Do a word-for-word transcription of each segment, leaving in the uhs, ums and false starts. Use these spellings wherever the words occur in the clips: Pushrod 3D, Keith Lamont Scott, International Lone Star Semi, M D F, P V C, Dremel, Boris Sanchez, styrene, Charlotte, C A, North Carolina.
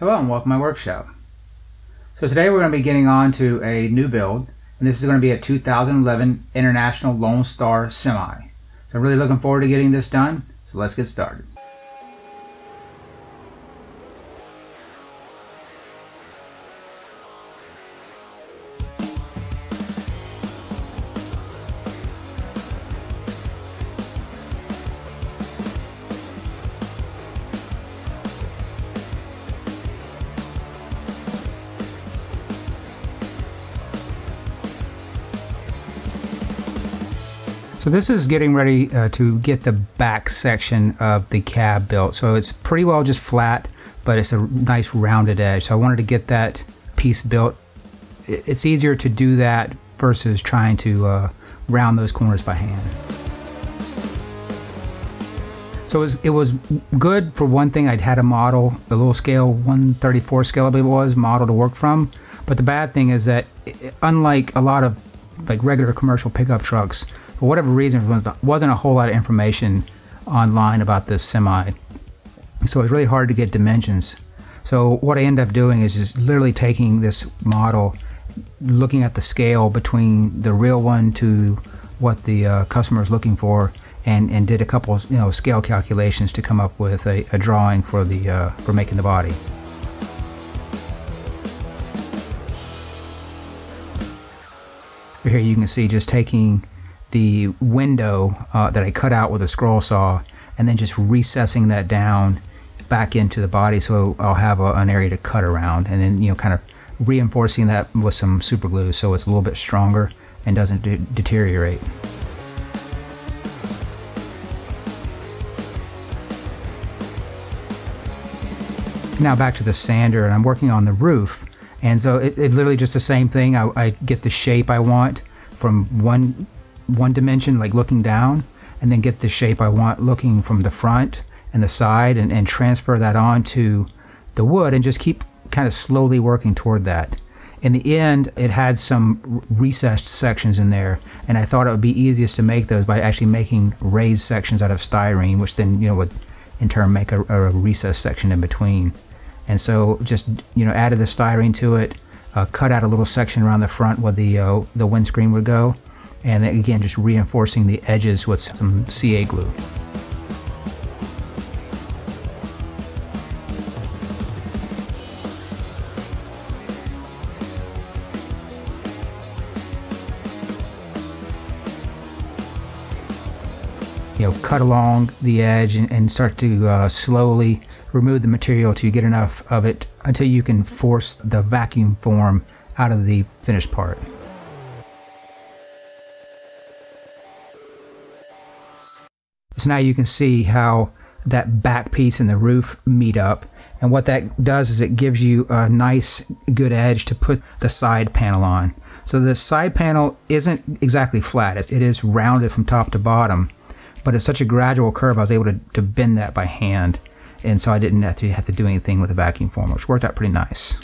Hello and welcome to my workshop. So today we're going to be getting on to a new build, and this is going to be a two thousand eleven International Lone Star Semi. So I'm really looking forward to getting this done, so let's get started. So this is getting ready uh, to get the back section of the cab built. So it's pretty well just flat, but it's a nice rounded edge. So I wanted to get that piece built. It's easier to do that versus trying to uh, round those corners by hand. So it was, it was good for one thing. I'd had a model, a little scale, one thirty-fourth scale I believe it was, model to work from. But the bad thing is that it, unlike a lot of like regular commercial pickup trucks, for whatever reason, there wasn't a whole lot of information online about this semi. So it's really hard to get dimensions. So what I end up doing is just literally taking this model, looking at the scale between the real one to what the uh, customer is looking for, and, and did a couple of, you know, scale calculations to come up with a, a drawing for, the, uh, for making the body. Here you can see just taking the window uh, that I cut out with a scroll saw and then just recessing that down back into the body, so I'll have a, an area to cut around, and then, you know, kind of reinforcing that with some super glue so it's a little bit stronger and doesn't de deteriorate. Now back to the sander, and I'm working on the roof, and so it's it literally just the same thing. I, I get the shape I want from one one dimension, like looking down, and then get the shape I want looking from the front and the side, and, and transfer that on to the wood, and just keep kind of slowly working toward that. In the end, it had some recessed sections in there, and I thought it would be easiest to make those by actually making raised sections out of styrene, which then, you know, would in turn make a, a recessed section in between. And so just, you know, added the styrene to it, uh, cut out a little section around the front where the, uh, the windscreen would go, and then again just reinforcing the edges with some C A glue. You know, cut along the edge and, and start to uh, slowly remove the material till you get enough of it until you can force the vacuum form out of the finished part. So now you can see how that back piece and the roof meet up, and what that does is it gives you a nice good edge to put the side panel on. So the side panel isn't exactly flat, it is rounded from top to bottom, but it's such a gradual curve I was able to, to bend that by hand, and so I didn't have to, have to do anything with a vacuum form, which worked out pretty nice.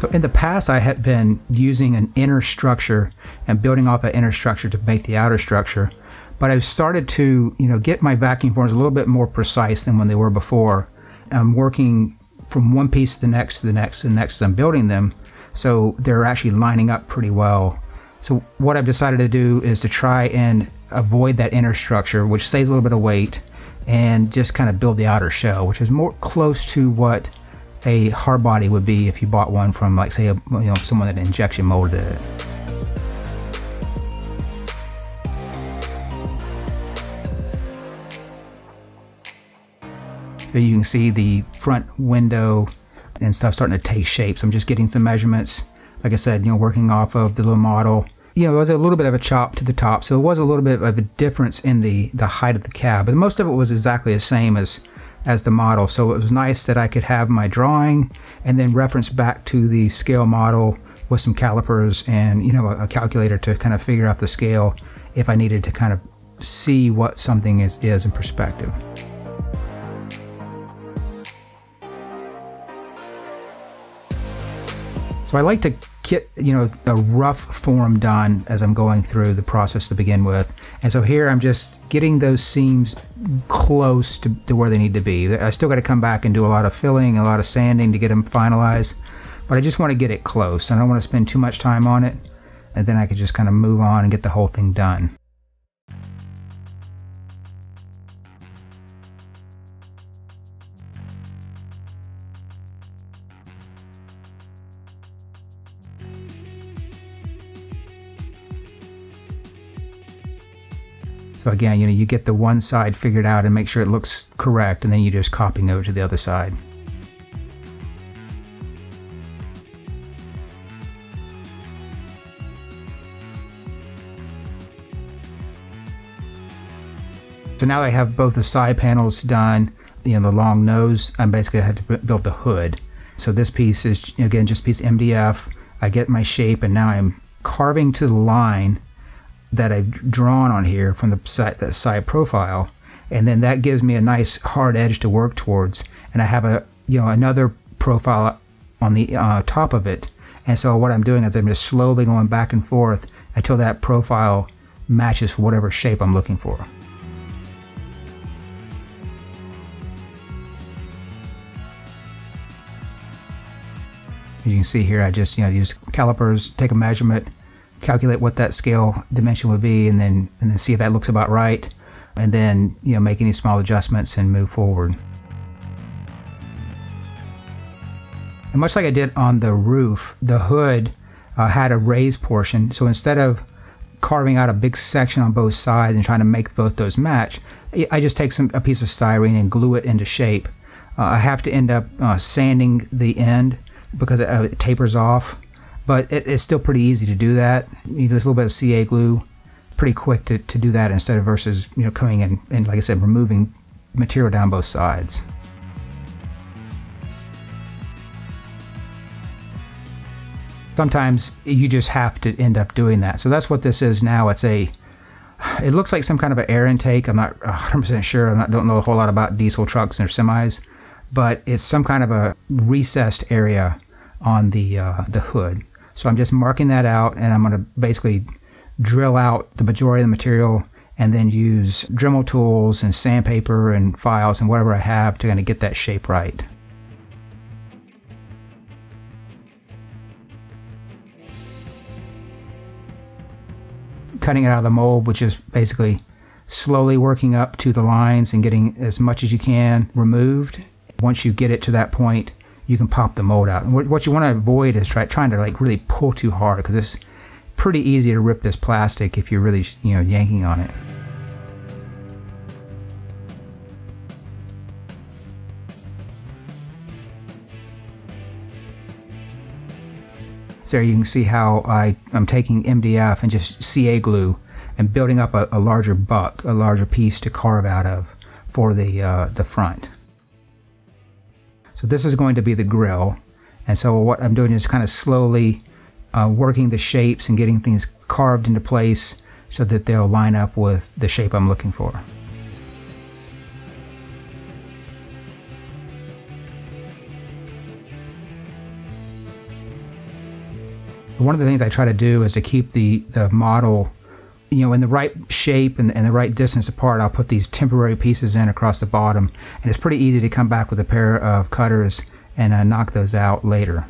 So in the past, I had been using an inner structure and building off that inner structure to make the outer structure, but I've started to, you know, get my vacuum forms a little bit more precise than when they were before. I'm working from one piece to the next, to the next, to the next, and I'm building them, so they're actually lining up pretty well. So what I've decided to do is to try and avoid that inner structure, which saves a little bit of weight, and just kind of build the outer shell, which is more close to what a hard body would be if you bought one from, like, say, a, you know, someone that injection molded it. So you can see the front window and stuff starting to take shape. So I'm just getting some measurements. Like I said, you know, working off of the little model. You know, it was a little bit of a chop to the top, so it was a little bit of a difference in the the height of the cab, but most of it was exactly the same as as the model. So it was nice that I could have my drawing and then reference back to the scale model with some calipers and, you know, a, a calculator to kind of figure out the scale if I needed to kind of see what something is, is in perspective. So I like to get, you know, a rough form done as I'm going through the process to begin with. And so here I'm just getting those seams close to, to where they need to be. I still got to come back and do a lot of filling, a lot of sanding to get them finalized, but I just want to get it close. I don't want to spend too much time on it, and then I could just kind of move on and get the whole thing done. So again, you know, you get the one side figured out and make sure it looks correct, and then you're just copying over to the other side. So now I have both the side panels done, you know, the long nose, I'm basically had to build the hood. So this piece is, again, just piece M D F. I get my shape, and now I'm carving to the line that I've drawn on here from the side, the side profile, and then that gives me a nice hard edge to work towards. And I have a, you know, another profile on the uh, top of it. And so what I'm doing is I'm just slowly going back and forth until that profile matches for whatever shape I'm looking for. As you can see here, I just, you know, use calipers, take a measurement, calculate what that scale dimension would be, and then and then see if that looks about right, and then, you know, make any small adjustments and move forward. And much like I did on the roof, the hood uh, had a raised portion, so instead of carving out a big section on both sides and trying to make both those match, I just take some a piece of styrene and glue it into shape. Uh, I have to end up uh, sanding the end because it, uh, it tapers off. But it, it's still pretty easy to do that. You know, a little bit of C A glue, pretty quick to, to do that instead of versus, you know, coming in and, like I said, removing material down both sides. Sometimes you just have to end up doing that. So that's what this is now. It's a, it looks like some kind of an air intake. I'm not one hundred percent sure. I don't know a whole lot about diesel trucks or semis, but it's some kind of a recessed area on the, uh, the hood. So I'm just marking that out, and I'm going to basically drill out the majority of the material and then use Dremel tools and sandpaper and files and whatever I have to kind of get that shape right. Cutting it out of the mold, which is basically slowly working up to the lines and getting as much as you can removed. Once you get it to that point, you can pop the mold out. And what, what you want to avoid is try, trying to like really pull too hard, because it's pretty easy to rip this plastic if you're really, you know, yanking on it. So you can see how I, I'm taking M D F and just C A glue and building up a, a larger buck, a larger piece to carve out of for the, uh, the front. So this is going to be the grill, and so what I'm doing is kind of slowly uh, working the shapes and getting things carved into place so that they'll line up with the shape I'm looking for. One of the things I try to do is to keep the, the model, you know, in the right shape and, and the right distance apart. I'll put these temporary pieces in across the bottom, and it's pretty easy to come back with a pair of cutters and uh, knock those out later.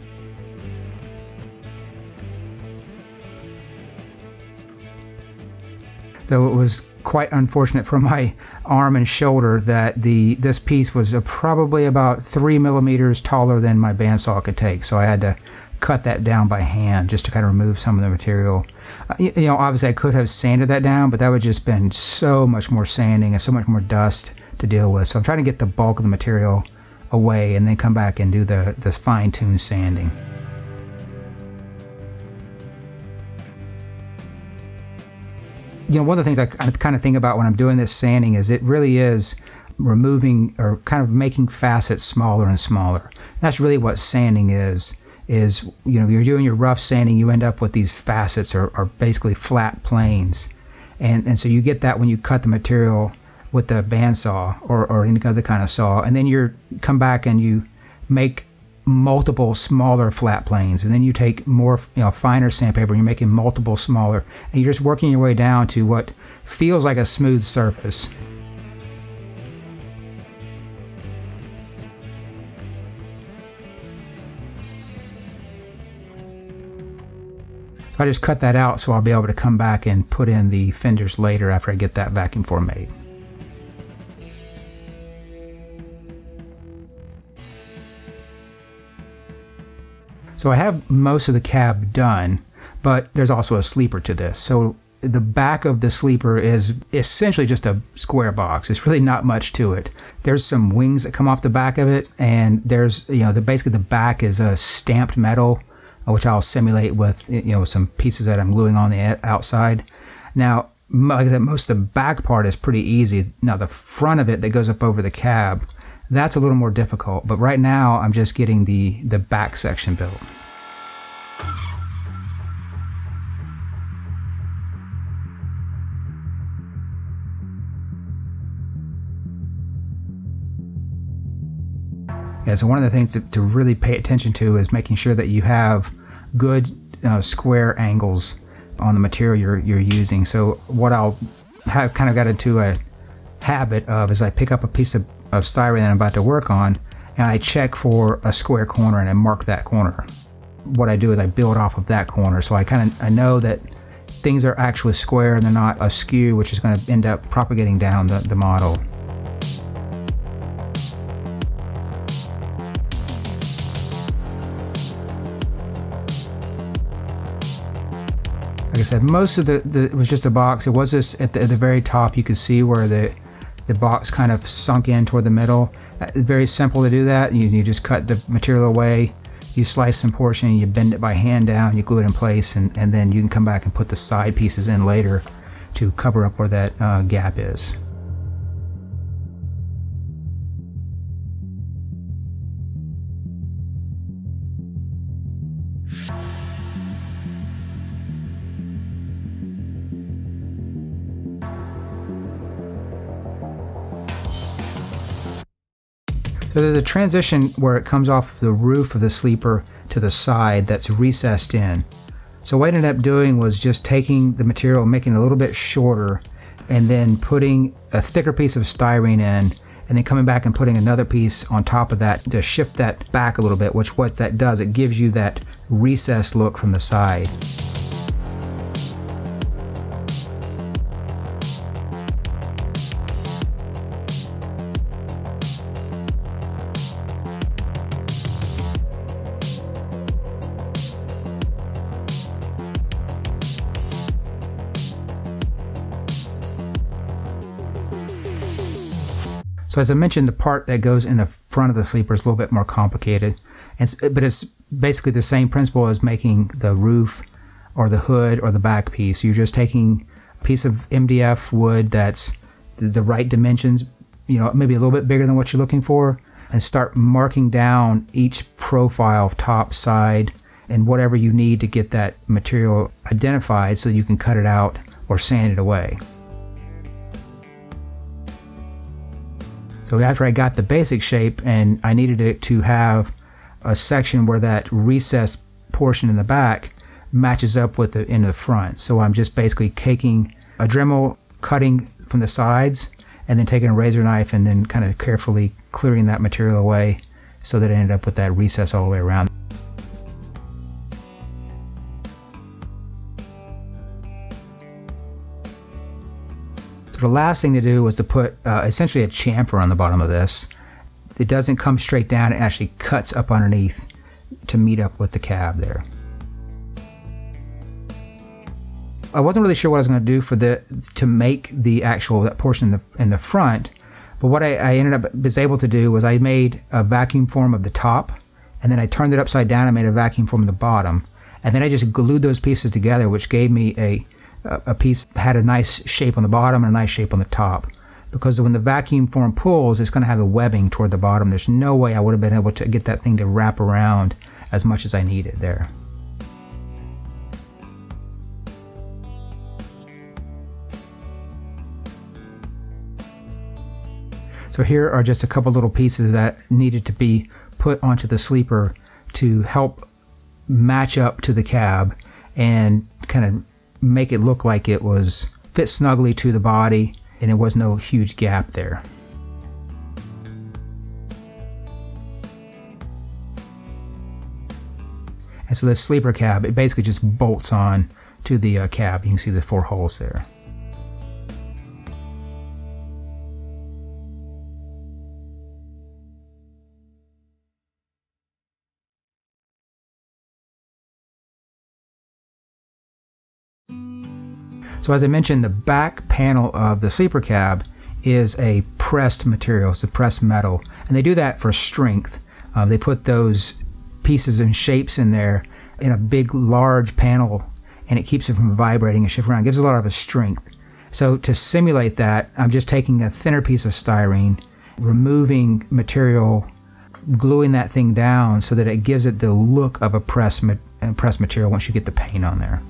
So it was quite unfortunate for my arm and shoulder that the this piece was probably about three millimeters taller than my bandsaw could take, so I had to cut that down by hand just to kind of remove some of the material. Uh, you, you know, obviously I could have sanded that down, but that would just been so much more sanding and so much more dust to deal with. So I'm trying to get the bulk of the material away and then come back and do the, the fine-tuned sanding. You know, one of the things I kind of think about when I'm doing this sanding is it really is removing or kind of making facets smaller and smaller. That's really what sanding is. Is, you know, you're doing your rough sanding, you end up with these facets or, or basically flat planes. And and so you get that when you cut the material with the bandsaw or, or any other kind of saw. And then you come back and you make multiple smaller flat planes, and then you take more, you know, finer sandpaper, and you're making multiple smaller, and you're just working your way down to what feels like a smooth surface. So I just cut that out so I'll be able to come back and put in the fenders later after I get that vacuum form made. So I have most of the cab done, but there's also a sleeper to this. So the back of the sleeper is essentially just a square box. It's really not much to it. There's some wings that come off the back of it, and there's, you know, the basically the back is a stamped metal, which I'll simulate with, you know, some pieces that I'm gluing on the outside. Now, like I said, most of the back part is pretty easy. Now the front of it that goes up over the cab, that's a little more difficult, but right now I'm just getting the, the back section built. Yeah, so one of the things to, to really pay attention to is making sure that you have good uh, square angles on the material you're, you're using. So what I'll have kind of got into a habit of is I pick up a piece of of styrene that I'm about to work on, and I check for a square corner and I mark that corner. What I do is I build off of that corner, so I kind of I know that things are actually square and they're not askew, which is going to end up propagating down the, the model. Like I said, most of the, the it was just a box. It was this at the, at the very top. You could see where the the box kind of sunk in toward the middle. Uh, very simple to do that. You, you just cut the material away, you slice some portion, you bend it by hand down, you glue it in place, and, and then you can come back and put the side pieces in later to cover up where that uh, gap is. So there's a transition where it comes off the roof of the sleeper to the side that's recessed in. So what I ended up doing was just taking the material, making it a little bit shorter, and then putting a thicker piece of styrene in, and then coming back and putting another piece on top of that to shift that back a little bit, which what that does, it gives you that recessed look from the side. So as I mentioned, the part that goes in the front of the sleeper is a little bit more complicated, and, but it's basically the same principle as making the roof or the hood or the back piece. You're just taking a piece of M D F wood that's the right dimensions, you know, maybe a little bit bigger than what you're looking for, and start marking down each profile, top, side, and whatever you need to get that material identified so you can cut it out or sand it away. So after I got the basic shape, and I needed it to have a section where that recessed portion in the back matches up with the end of the front. So I'm just basically taking a Dremel, cutting from the sides, and then taking a razor knife and then kind of carefully clearing that material away so that I ended up with that recess all the way around. The last thing to do was to put uh, essentially a chamfer on the bottom of this. It doesn't come straight down, it actually cuts up underneath to meet up with the cab there. I wasn't really sure what I was going to do for the to make the actual that portion in the, in the front, but what I, I ended up was able to do was I made a vacuum form of the top, and then I turned it upside down and made a vacuum form of the bottom, and then I just glued those pieces together, which gave me a a piece had a nice shape on the bottom and a nice shape on the top, because when the vacuum form pulls, it's going to have a webbing toward the bottom. There's no way I would have been able to get that thing to wrap around as much as I needed there. So here are just a couple little pieces that needed to be put onto the sleeper to help match up to the cab and kind of make it look like it was fit snugly to the body and there was no huge gap there. And so this sleeper cab, it basically just bolts on to the uh, cab. You can see the four holes there. So as I mentioned, the back panel of the sleeper cab is a pressed material, it's a pressed metal. And they do that for strength. Uh, they put those pieces and shapes in there in a big, large panel, and it keeps it from vibrating and shifting around. It gives a lot of its strength. So to simulate that, I'm just taking a thinner piece of styrene, removing material, gluing that thing down so that it gives it the look of a pressed, a pressed material once you get the paint on there.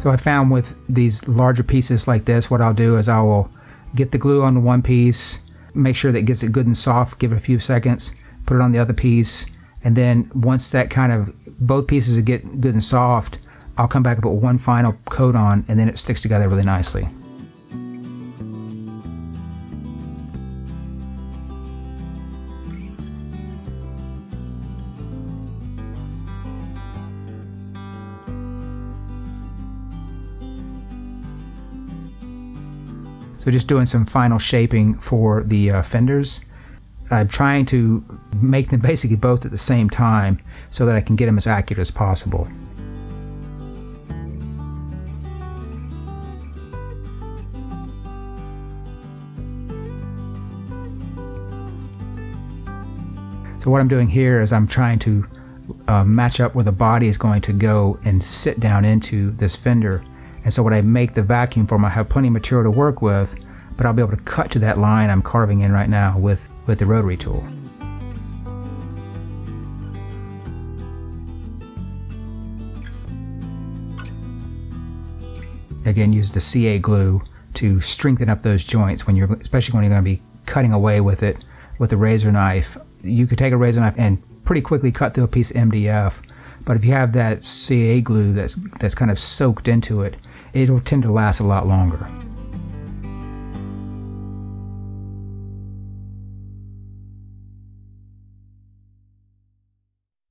So I found with these larger pieces like this, what I'll do is I will get the glue on the one piece, make sure that it gets it good and soft, give it a few seconds, put it on the other piece, and then once that kind of, both pieces get good and soft, I'll come back and put one final coat on, and then it sticks together really nicely. So just doing some final shaping for the uh, fenders. I'm trying to make them basically both at the same time so that I can get them as accurate as possible. So what I'm doing here is I'm trying to uh, match up where the body is going to go and sit down into this fender. And so when I make the vacuum form, I have plenty of material to work with, but I'll be able to cut to that line I'm carving in right now with, with the rotary tool. Again, use the C A glue to strengthen up those joints when you're, especially when you're going to be cutting away with it with a razor knife. You could take a razor knife and pretty quickly cut through a piece of M D F, but if you have that C A glue that's that's kind of soaked into it, it'll tend to last a lot longer.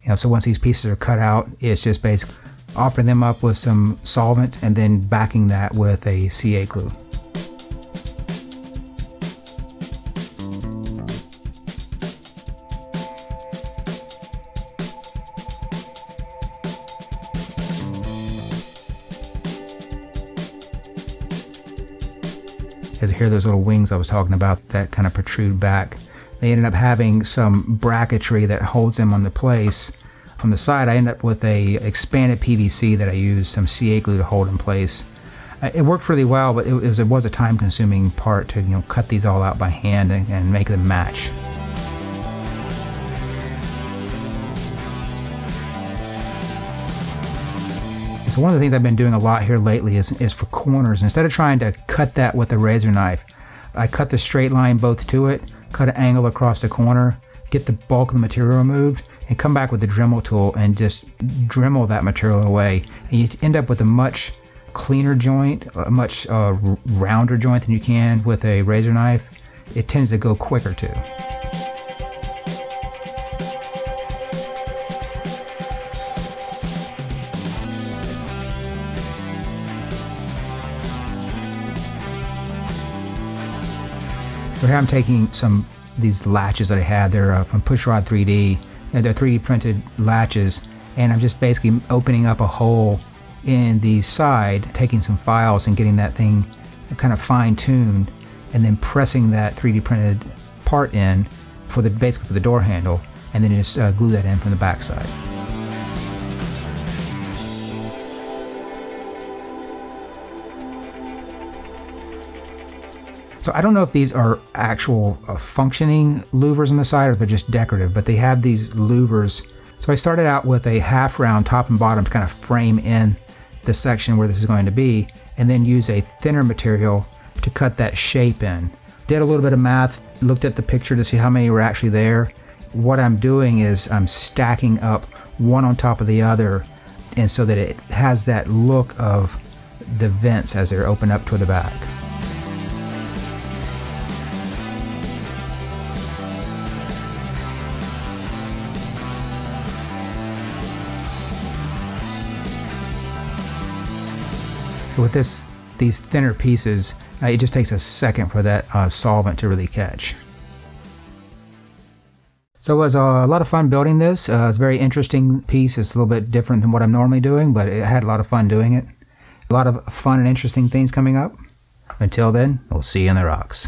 You know, so once these pieces are cut out, it's just basically offering them up with some solvent and then backing that with a C A glue. Here, those little wings I was talking about that kind of protrude back. They ended up having some bracketry that holds them on the place. On the side, I ended up with a expanded P V C that I used some C A glue to hold in place. Uh, it worked really well, but it was, it was a time-consuming part to you know cut these all out by hand and, and make them match. So one of the things I've been doing a lot here lately is, is for corners. Instead of trying to cut that with a razor knife, I cut the straight line both to it, cut an angle across the corner, get the bulk of the material removed, and come back with the Dremel tool and just Dremel that material away. And you end up with a much cleaner joint, a much uh, rounder joint than you can with a razor knife. It tends to go quicker too. So here I'm taking some these latches that I had. They're uh, from Pushrod three D, and they're three D printed latches, and I'm just basically opening up a hole in the side, taking some files and getting that thing kind of fine-tuned, and then pressing that three D printed part in for the basically for the door handle, and then just uh, glue that in from the backside. So I don't know if these are actual uh, functioning louvers on the side or if they're just decorative, but they have these louvers. So I started out with a half round top and bottom to kind of frame in the section where this is going to be, and then use a thinner material to cut that shape in. Did a little bit of math, looked at the picture to see how many were actually there. What I'm doing is I'm stacking up one on top of the other, and so that it has that look of the vents as they're open up to the back. So with this, these thinner pieces, uh, it just takes a second for that uh, solvent to really catch. So it was a lot of fun building this. Uh, it's a very interesting piece. It's a little bit different than what I'm normally doing, but I had a lot of fun doing it. A lot of fun and interesting things coming up. Until then, we'll see you in the rocks.